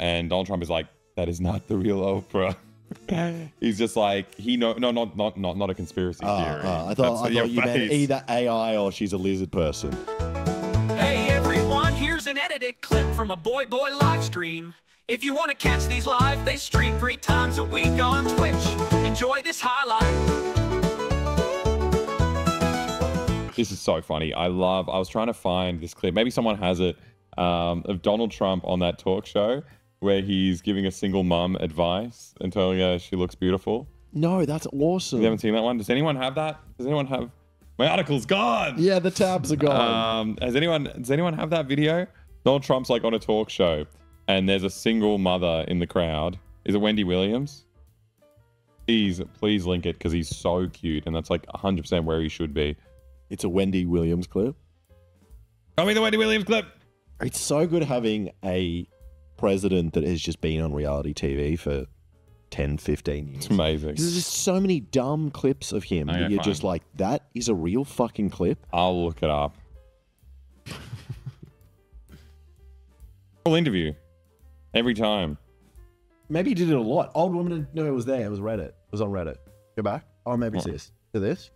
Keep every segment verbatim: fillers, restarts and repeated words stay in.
And Donald Trump is like, that is not the real Oprah. He's just like, he no, no, not, not, not, not a conspiracy uh, theory. Uh, I thought, I thought you meant either A I or she's a lizard person. Hey everyone, here's an edited clip from a Boy Boy live stream. If you want to catch these live, they stream three times a week on Twitch. Enjoy this highlight. This is so funny. I love, I was trying to find this clip. Maybe someone has it, um, of Donald Trump on that talk show, where he's giving a single mum advice and telling her she looks beautiful. No, that's awesome. You haven't seen that one? Does anyone have that? Does anyone have... My article's gone! Yeah, the tabs are gone. Um, has anyone, does anyone have that video? Donald Trump's like on a talk show and there's a single mother in the crowd. Is it Wendy Williams? Please, please link it because he's so cute and that's like one hundred percent where he should be. It's a Wendy Williams clip. Show me the Wendy Williams clip! It's so good having a... president that has just been on reality T V for ten, fifteen years. It's amazing. There's just so many dumb clips of him okay, that you're fine. just like, that is a real fucking clip. I'll look it up. Full interview. Every time. Maybe he did it a lot. Old woman, didn't know it was there. It was Reddit. It was on Reddit. Go back. Oh, maybe it's what? this. To this.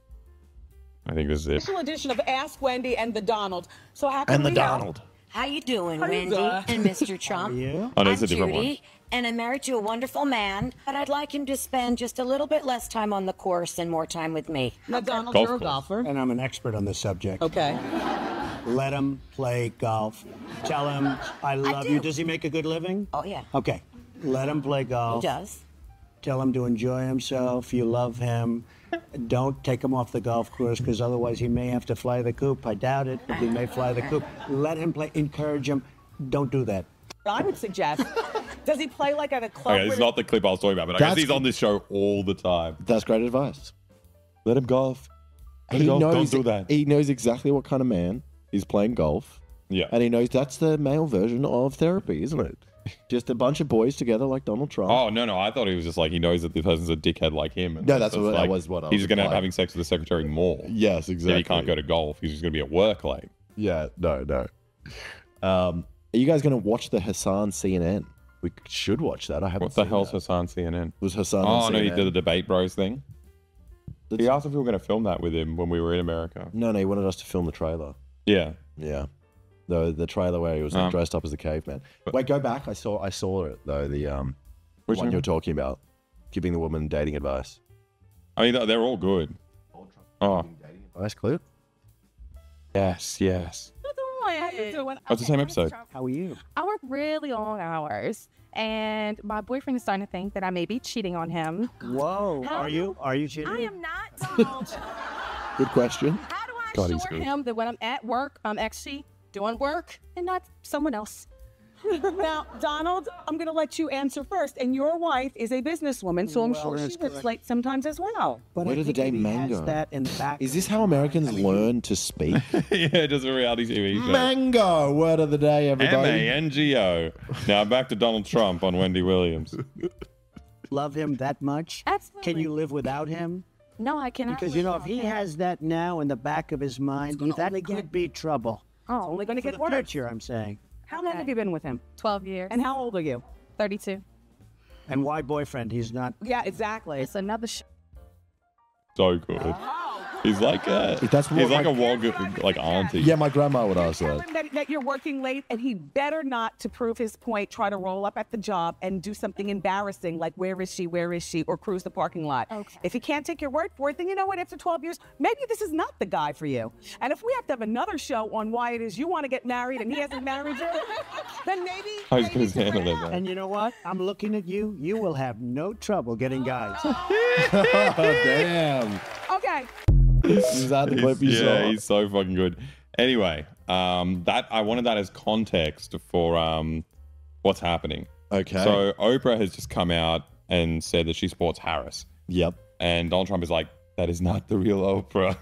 I think this is it. Special edition of Ask Wendy and the Donald. So how can and the we Donald. Help? How you doing, How Wendy and Mister Trump? Yeah. Oh, I'm Judy, and I'm married to a wonderful man, but I'd like him to spend just a little bit less time on the course and more time with me. Now, Donald, golf you're course. a golfer. And I'm an expert on this subject. Okay. Let him play golf. Tell him I love I do. you. Does he make a good living? Oh, yeah. Okay. Let him play golf. He does. Tell him to enjoy himself. You love him. Don't take him off the golf course because otherwise he may have to fly the coop. I doubt it, but he may fly the coop. Let him play. Encourage him. Don't do that. I would suggest. Does he play like at a club? Okay, it's not the clip I was talking about, but That's I guess he's on this show all the time. That's great advice. Let him golf. Let he him golf. Knows, Don't do that. He knows exactly what kind of man is playing golf. Yeah. And he knows that's the male version of therapy, isn't it? Just a bunch of boys together like Donald Trump. Oh, no, no. I thought he was just like, he knows that the person's a dickhead like him. And no, that's what, like, that was what I was He's just going to end up having sex with the secretary more. Yes, exactly. Yeah, he can't go to golf. He's just going to be at work late. Yeah, no, no. Um, are you guys going to watch the Hassan C N N? We should watch that. I haven't What the hell's that. Hassan C N N? Was Hassan Oh, on no, C N N? He did the Debate Bros thing. That's... He asked if we were going to film that with him when we were in America. No, no, he wanted us to film the trailer. Yeah. Yeah. Though the trailer where he was like, um, dressed up as a caveman. But, Wait, go back. I saw, I saw it though. The um, which one, one you're talking about, giving the woman dating advice. I mean, they're all good. Oh, nice clip. Yes, yes. How you doing? That's the same episode. How are you? I work really long hours, and my boyfriend is starting to think that I may be cheating on him. Whoa, How are you? Are you cheating? I am not. Good question. How do I God, assure him that when I'm at work, I'm actually doing work and not someone else? Now, Donald, I'm going to let you answer first. And your wife is a businesswoman, so I'm well, sure she lives late sometimes as well. But Where I does the day mango? That in the back is this how Americans I mean, learn to speak? Yeah, just a reality T V show. Mango, word of the day, everybody. M A N G O. Now back to Donald Trump on Wendy Williams. Love him that much? Absolutely. Can you live without him? No, I cannot. Because, you know, if he him. has that now in the back of his mind, that could get... be trouble. Oh, only going to get worse. Future, I'm saying. How long okay. have you been with him? twelve years. And how old are you? thirty-two. And why boyfriend? He's not. Yeah, exactly. It's another. Sh so good. Oh. He's like a. That's he's like, like a wall like auntie. Yeah, my grandma would ask that. Him that. That you're working late, and he better not, to prove his point, try to roll up at the job and do something embarrassing like where is she, where is she, or cruise the parking lot. Okay. If he can't take your word for it, then you know what? After twelve years, maybe this is not the guy for you. And if we have to have another show on why it is you want to get married and he hasn't married you, then maybe. I was going to handle it. And you know what? I'm looking at you. You will have no trouble getting guys. Oh, damn. Okay. Is that the clip you yeah, saw? He's so fucking good. Anyway, um, that I wanted that as context for um, what's happening. Okay. So Oprah has just come out and said that she supports Harris. Yep. And Donald Trump is like, that is not the real Oprah.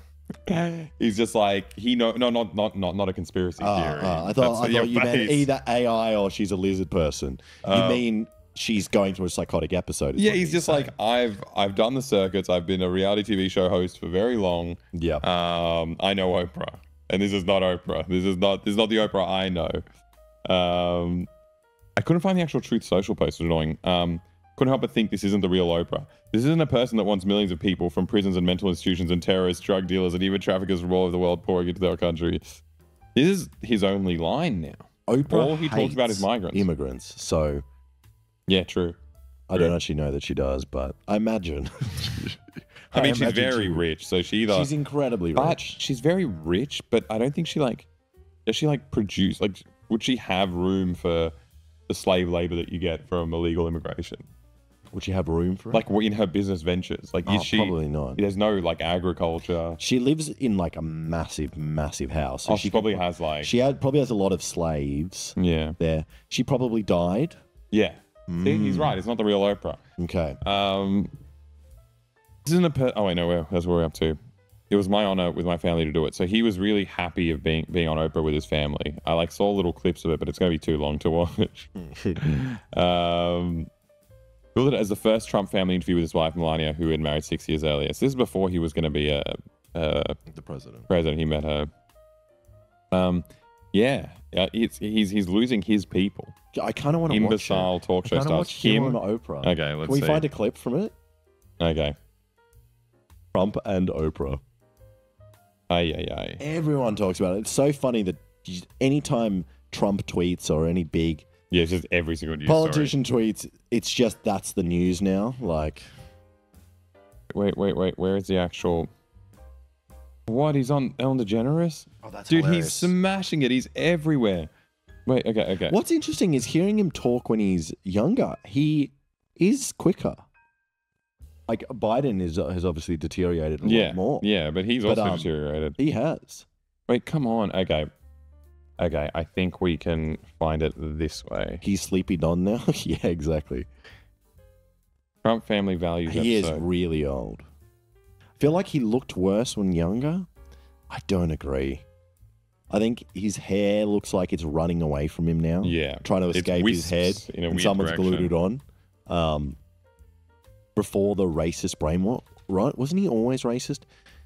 He's just like, he no, no, not, not, not, not a conspiracy uh, theory. Uh, I thought, I thought you face. meant either A I or she's a lizard person. Uh, you mean? She's going through a psychotic episode. Yeah, he's just saying. like, I've I've done the circuits. I've been a reality T V show host for very long. Yeah. Um, I know Oprah. And this is not Oprah. This is not this is not the Oprah I know. Um, I couldn't find the actual Truth Social post, annoying. Um, couldn't help but think this isn't the real Oprah. This isn't a person that wants millions of people from prisons and mental institutions and terrorists, drug dealers, and even traffickers from all over the world pouring into their country. This is his only line now. Oprah all he talks about is migrants. Immigrants, so... Yeah, true. I true. don't actually know that she does, but I imagine. I mean, I she's very she, rich, so she either... She's incredibly but rich. She's very rich, but I don't think she, like... Does she, like, produce... Like, would she have room for the slave labor that you get from illegal immigration? Would she have room for it? Like, in her business ventures. Like, oh, is she... Probably not. There's no, like, agriculture. She lives in, like, a massive, massive house. So oh, she, she probably could, has, like... She had, probably has a lot of slaves. Yeah. There. She probably died. Yeah. Mm. See, he's right. It's not the real Oprah. Okay. Um... This isn't a per oh, wait, no, that's what we're up to. It was my honor with my family to do it. So he was really happy of being being on Oprah with his family. I like saw little clips of it, but it's going to be too long to watch. um, Built it as the first Trump family interview with his wife, Melania, who had married six years earlier. So this is before he was going to be a, a the president. President, he met her. Um, yeah, uh, it's, he's he's losing his people. I kind of want to watch imbecile talk show starts him on Oprah. Okay, let's Can we see. find a clip from it? Okay. Trump and Oprah. Aye, aye, aye. Everyone talks about it. It's so funny that anytime Trump tweets or any big... Yeah, it's just every single news politician story. tweets, it's just that's the news now. Like... Wait, wait, wait. Where is the actual... What? He's on Ellen DeGeneres? Oh, that's Dude, hilarious. He's smashing it. He's everywhere. Wait, okay, okay. What's interesting is hearing him talk when he's younger. He is quicker. Like, Biden is, has obviously deteriorated a yeah, lot more. Yeah, but he's but, also um, deteriorated. He has. Wait, come on. Okay. Okay, I think we can find it this way. He's Sleepy Don now? Yeah, exactly. Trump family values He episode. is really old. I feel like he looked worse when younger. I don't agree. I think his hair looks like it's running away from him now. Yeah. Trying to escape his head. In a and weird someone's direction. glued it on. Um... Before the racist brainwash, right? Wasn't he always racist?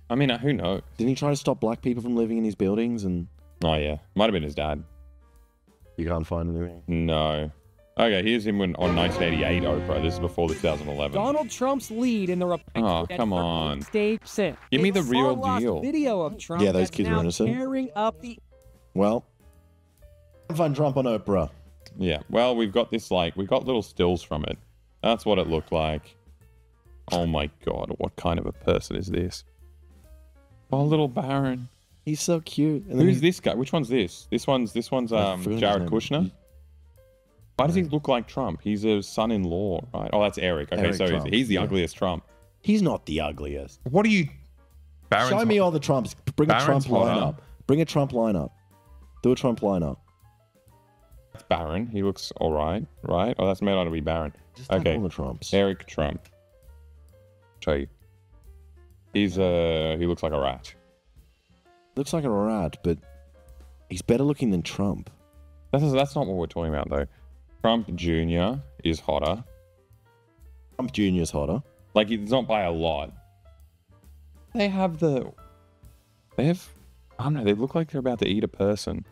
I mean, who knows? Didn't he try to stop black people from living in his buildings? And oh yeah, might have been his dad. You can't find anything. No. Okay, here's him when on nineteen eighty-eight Oprah. This is before the two thousand eleven. Donald Trump's lead in the Republican oh come on stage set. Give me the real deal. Video of Trump. Yeah, those kids are innocent. Tearing up the. Well, find Trump on Oprah. Yeah. Well, we've got this like we've got little stills from it. That's what it looked like. Oh my god, what kind of a person is this? Oh, little Barron. He's so cute. And Who's he... this guy? Which one's this? This one's this one's um Jared Kushner. Why does he look like Trump? He's a son-in-law, right? Oh, that's Eric. Okay, Eric so Trump. he's the yeah. ugliest Trump. He's not the ugliest. What are you Barron's Show me all the Trumps. Bring Barron's a Trump lineup. Up. Bring a Trump lineup. Do a Trump lineup. That's Barron. He looks alright, right? Oh, that's made out to be Barron. Just okay. all the Trumps. Eric Trump. Show you. He's uh he looks like a rat. Looks like a rat, but he's better looking than Trump. That's that's not what we're talking about though. Trump Junior is hotter. Trump Junior is hotter. Like it's not by a lot. They have the they have I don't know, they look like they're about to eat a person.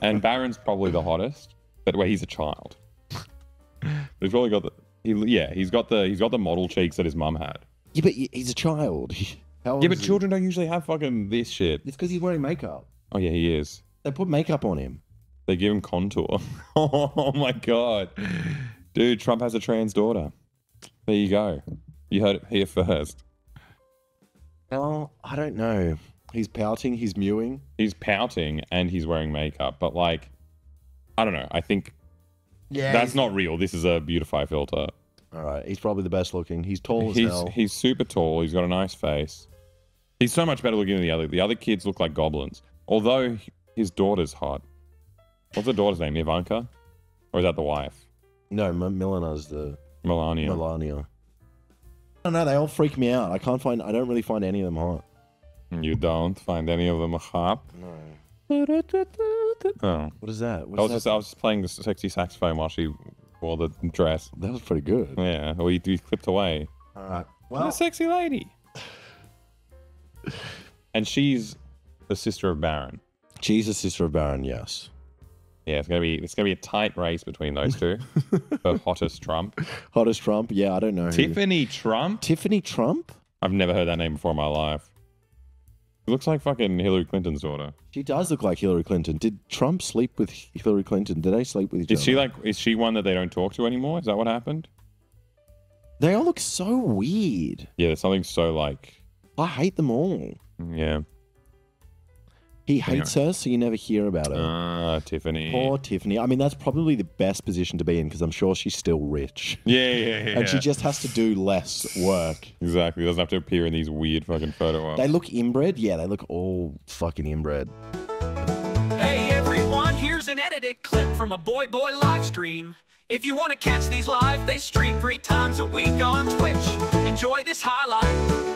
And Barron's probably the hottest. But wait, well, he's a child. But he's probably got the He, yeah, he's got the he's got the model cheeks that his mum had. Yeah, but he's a child. How yeah, but children he? don't usually have fucking this shit. It's because he's wearing makeup. Oh yeah, he is. They put makeup on him. They give him contour. Oh my god, dude, Trump has a trans daughter. There you go. You heard it here first. Oh, I don't know. He's pouting. He's mewing. He's pouting and he's wearing makeup. But like, I don't know. I think. Yeah, that's not real. This is a beautify filter. All right, he's probably the best looking. He's tall as he's, hell. He's super tall. He's got a nice face. He's so much better looking than the other. The other kids look like goblins. Although his daughter's hot. What's the daughter's name? Ivanka, or is that the wife? No, M Milana's the Melania. Melania. I don't know. They all freak me out. I can't find. I don't really find any of them hot. You don't find any of them hot. No. Oh. What is that? What I, was that? Just, I was just playing the sexy saxophone while she wore the dress. That was pretty good. Yeah, well, you, you clipped away. All right. Well, what a sexy lady. And she's the sister of Barron. She's the sister of Barron, yes. Yeah, it's gonna be it's gonna be a tight race between those two. The hottest Trump, hottest Trump. Yeah, I don't know. Tiffany who... Trump. Tiffany Trump. I've never heard that name before in my life. It looks like fucking Hillary Clinton's daughter. She does look like Hillary Clinton. Did Trump sleep with Hillary Clinton? Did they sleep with each is other? Is she like? Is she one that they don't talk to anymore? Is that what happened? They all look so weird. Yeah, there's something so like. I hate them all. Yeah. He hates her, so you never hear about her. Ah, Tiffany. Poor Tiffany. I mean, that's probably the best position to be in because I'm sure she's still rich. Yeah, yeah, yeah. And yeah. she just has to do less work. Exactly. Doesn't have to appear in these weird fucking photo ops. They look inbred. Yeah, they look all fucking inbred. Hey, everyone. Here's an edited clip from a Boy Boy live stream. If you want to catch these live, they stream three times a week on Twitch. Enjoy this highlight.